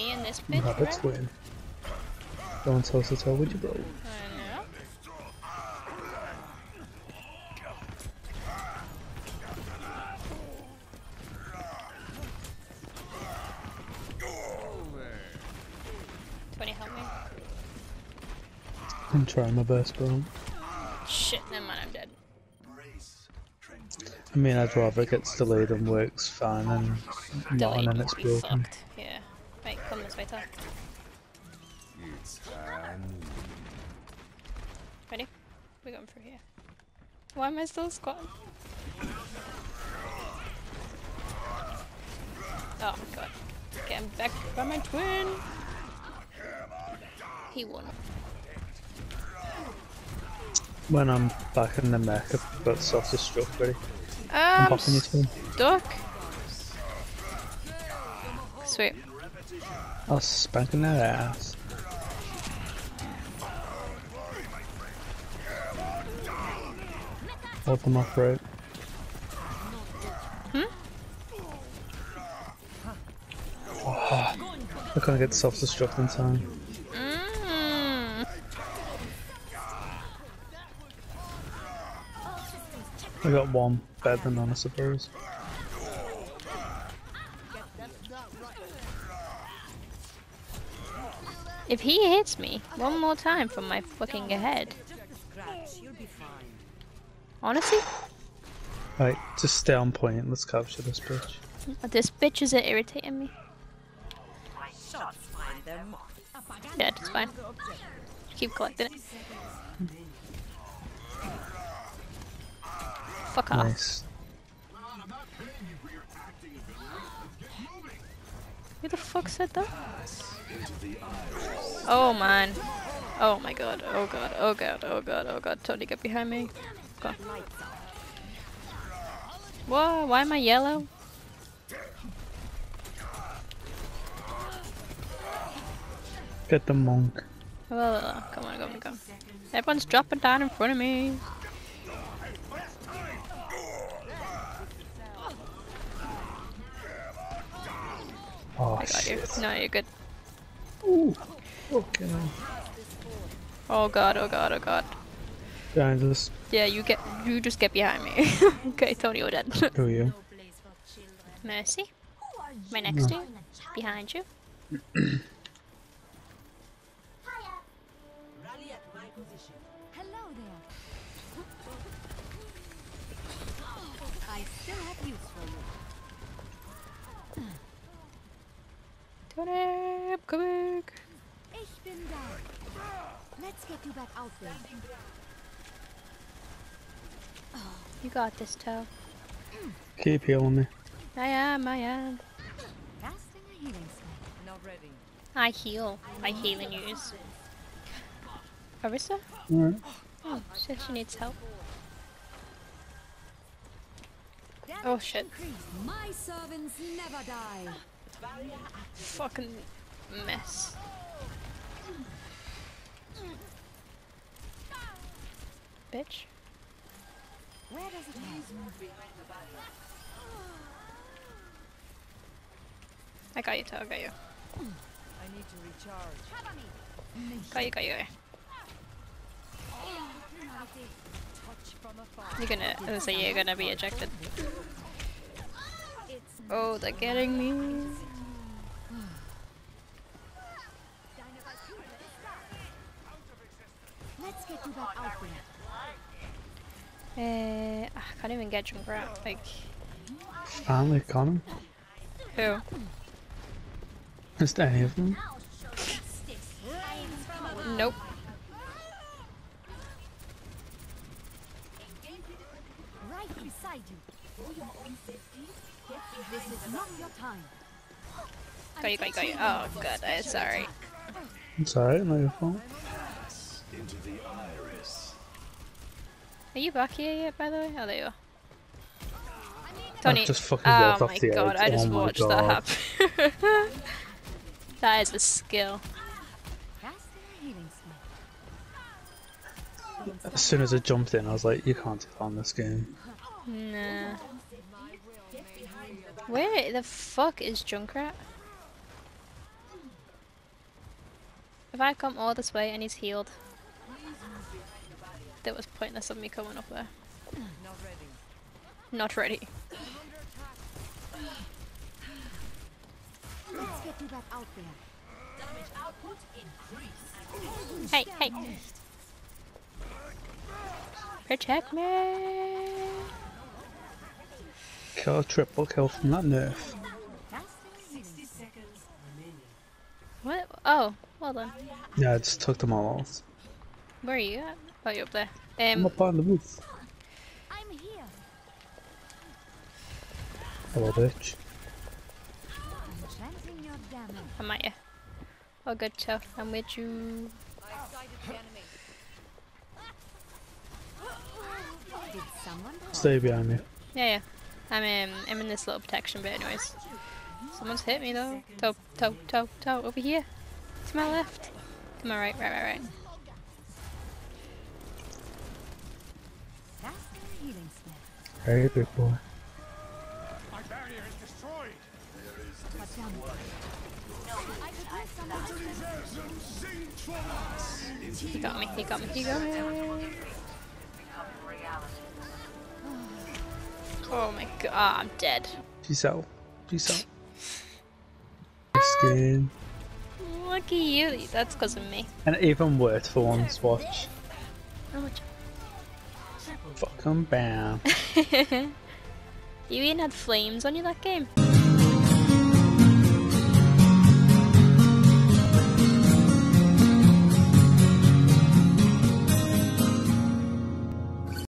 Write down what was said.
me in this bitch, that's weird. Don't tell us to tell, would you go? Tony, help me. I'm trying my best, bro. Shit, never mind, I'm dead. I mean, I'd rather it gets delayed and works fine and not, and then it's broken. Yeah. Right, come this way, Tuck. Ready? We're going through here. Why am I still squatting? Oh god. Get him back by my twin! He won. When I'm back in the mech, I've got sausage struck ready. I'm stuck. Sweet. I was spanking their ass. Hold them off rope. Oh, I can't get self-destruct in time. I got one better than I suppose. If he hits me one more time from my fucking head. Honestly? Alright, just stay on point. Let's capture this bitch. This bitch is irritating me. Yeah, it's fine. Keep collecting it. Fuck off. Nice. Who the fuck said that? Oh man. Oh my god. Oh god. Oh god. Oh god. Oh god. Tony, get behind me. Go. Whoa, why am I yellow? Get the monk. Oh, come on, come on, come on. Everyone's dropping down in front of me. Oh, I got you. No, you're good. Ooh. Okay. Oh god, oh god, oh god. Behind us. Yeah, you just get behind me. Okay, Tony, we're dead. Who are you? Mercy. My next to you. Behind you. Tony, come back. Let's get you back out there. You got this, Toe. Keep healing me. I am. Casting a healing spell. Not ready. I heal. I heal and use. Arissa? Alright. Oh, so she needs help. Oh shit. My servants never die. Fucking mess. Bitch. Where does it end? I got you, Tao, got you. I need to recharge. Got you. You're gonna be ejected. Oh, they're getting me. Let's get you back out there. I can't even get Junkrat, like... Finally caught him? Who? Is there any of them? Nope. Right beside you. This is not your time. Got you. Oh god, I'm sorry. It's alright, not your fault. Are you back here yet, by the way? Oh, there you are. Tony, just fucking walked off the edge. Oh my god, I just watched that happen. That is a skill. As soon as I jumped in, I was like, you can't do that on this game. Nah. Where the fuck is Junkrat? If I come all this way and he's healed, that was pointless of me coming up there. Not ready. Let's get you back out there. Damage output increase. Hey, hey. Protect me. Kill, triple kill from that nerf. What? Oh, well done. Yeah, I just took them all off. Where are you at? Oh, you're up there. I'm up on the roof. I'm here. Hello, bitch. I'm at you. Oh, good stuff. I'm with you. Stay behind me. Yeah, yeah. I'm in this little protection bit, anyways. Someone's hit me though. Toe, over here. To my left. To my right, right. Hey, big boy. My barrier is destroyed. There is this one. He got me. Oh my god, I'm dead. Peace out. Skin. Look at you, that's because of me. And it even worked for once, watch. How much? Fuck 'em, bam. You even had flames on you that game.